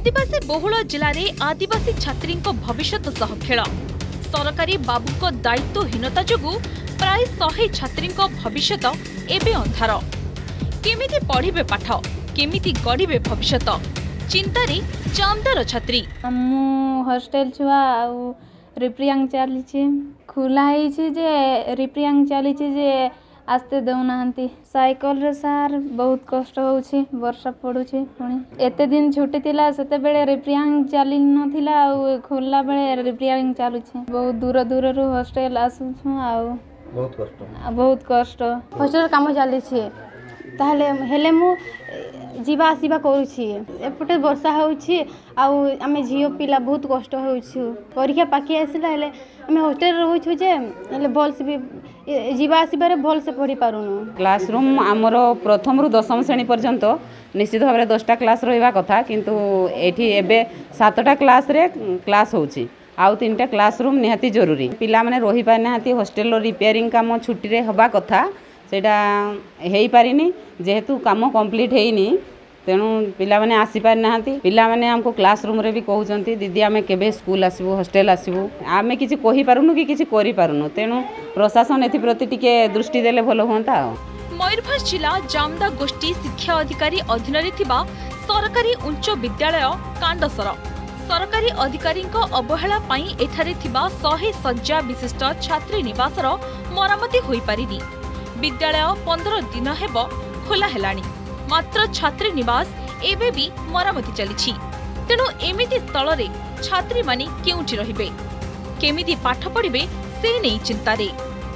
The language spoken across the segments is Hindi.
आदिवासी बहुल जिले में आदिवासी छात्री भविष्यत सह खेल सरकारी बाबू दायित्वहीनता जो प्राय 100 छात्री भविष्यत एवं अंधार केमिति पढ़े पाठ केमिति गढ़े भविष्यत चिंतार जामदार छात्री मु हॉस्टल छुआ रिप्रियांग चली खुलाई रिप्रियांग चली आस्ते देना सैकल सार बहुत कष्ट वर्षा पड़ुचे पुणी एत दिन छुट्टी से बेले रिप्रियांग चली नाला खोलला बेले रिप्रियांग चलुचे बहुत दूर दूर रु हॉस्टेल आसुछु बहुत कष्ट हॉस्टेल काम चली मु जीवा आसवा करुपटे वर्षा होमें झील पिला बहुत कष्ट परीक्षा पाखी आसला आम हॉस्टेल रोचु जे भलसे भी जीवा आसवे भलसे पढ़ी पारुनु। क्लासरूम आमर प्रथम रु 10 श्रेणी पर्यंत निश्चित भाव 10टा क्लास रहा कथा किंतु एठी एबे 7टा क्लास रे क्लास होउची आउ 3टा क्लासरूम निहाती जरूरी पिला माने रही पार नाती हॉस्टेल रिपेयरिंग काम छुट्टी रे हवा कथा सेटा हेई पारिनी जेहेतु काम कंप्लीट हेनी तेणु पिला माने आसी पार नाती पिला माने हमको क्लासरूम रे भी कहउचंती दीदी आमे केबे स्कूल आसीबू हॉस्टेल आसीबू आमे किछि कहि पारुनु कि किछि करि पारुनु तेणु प्रशासन एथि प्रति टिके दृष्टि देले भलो होंता। मयूरभंज जिला जामदा गोष्ठी शिक्षा अधिकारी अधीन रे थिबा सरकारी उच्च विद्यालय कांडसर सरकारी अधिकारी अवहेला पई एठारे थिबा 100 सज्जा विशिष्ट छात्री निवास मरामती होई पारिनी विद्यालय 15 दिन हेब खोला हेलाणी मात्र छात्री निवास एबे भी मरामती चली तेणु एमिति स्थल रे छात्री माने केउठी रहिबे केमिति पाठ पढ़िबे से नहीं चिंतारे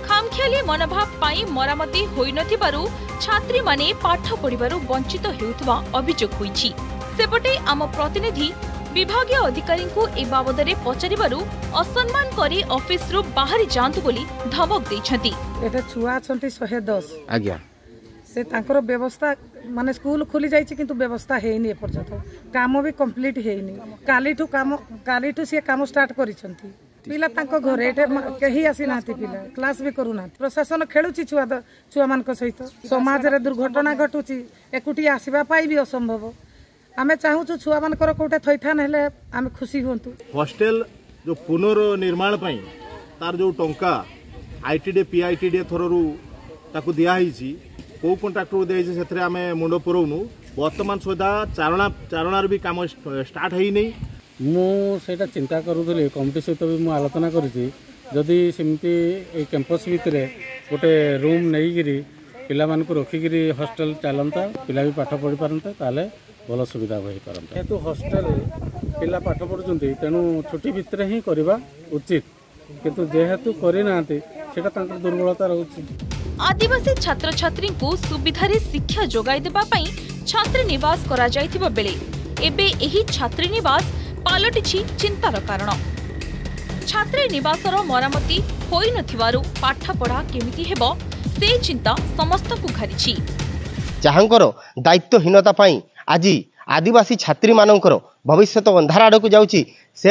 खामखियाली मनोभाव पाई मरामती होई नथिबारु छात्री माने पाठ पढ़िबारु वंचित हेउथवा अभियोग होईछि। सेपटे आम प्रतिनिधि विभागीय अधिकारी को ए बाबदरे पचारिबारु असम्मान करी ऑफिस रु बाहरी जांतु बोली धमक दैछंती। एटा छुआ छंती 110 आज्ञा से तांकर व्यवस्था माने स्कूल खुली जाईछि किंतु व्यवस्था हेइनी ए पर्यंत काम भी कंप्लीट हेइनी काली ठु से काम स्टार्ट करिसंती पिला तांको घरे एटा केही आसी नाथि पिला क्लास भी करू नाथि प्रशासन खेलुछि छुआ मान को सहित समाज रे दुर्घटना घटुछि एकुटी आसीबा पाई भी असंभव आमे चाहूँ छुआ मान कोटे थैथान हेले आमे खुशी हूँ। हॉस्टेल जो पुनर्निर्माण पाई तार जो टंका आईटीडे पीआईटीडे थर ताकू दिहाई कौ कंट्राक्टर को दिखाई से आम मुंड पुराऊनु बर्तमान सुधा चारणार भी कम स्टार्ट है नहीं मुझे चिंता करूली कमिटी सहित भी मुझे आलोचना करमती कैंपस भितर गोटे रूम नहीं पाकू रखिकी हॉस्टेल चलता पिला भी पाठ पढ़ी पारता भल सुविधा हो पारता जेहतु हॉस्टेल पिला पाठ पढ़ुंट तेणु छुट्टी भितर ही करवा उचित किंतु जेहेतु करना दुर्बलता रही। आदिवासी छात्र छात्री को सुविधा शिक्षा जोगाई देवाई छात्री निवास करा बेले एबे एही छात्री निवास पलटि चिंतार कारण छात्री निवास मरामती होई नथिबारु पाठ पढ़ा केमिति हेबो से चिंता समस्त को घारी जहांकर दायित्वहीनता पाई आज आदिवासी छात्री मानकर भविष्य अंधार आड़ को जाऊँगी से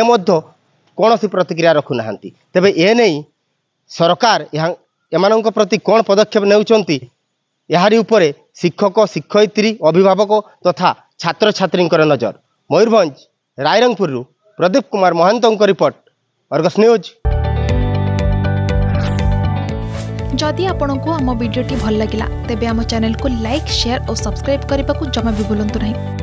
कौन सी प्रतिक्रिया रखुना तेबे ए नहीं सरकार एम प्रति कौन पदक्षेप नेउचंती याहारी उपरे शिक्षक शिक्षयित्री अभिभावक तथा छात्र छात्री नजर। Mayurbhanj Rairangpur Pradeep Kumar महांतों report Argus news. जदि आपंक आम भिड्टे भल लगा तेब आम चैनल को लाइक शेयर और सब्सक्राइब करने को जमा भी बुलां नहीं।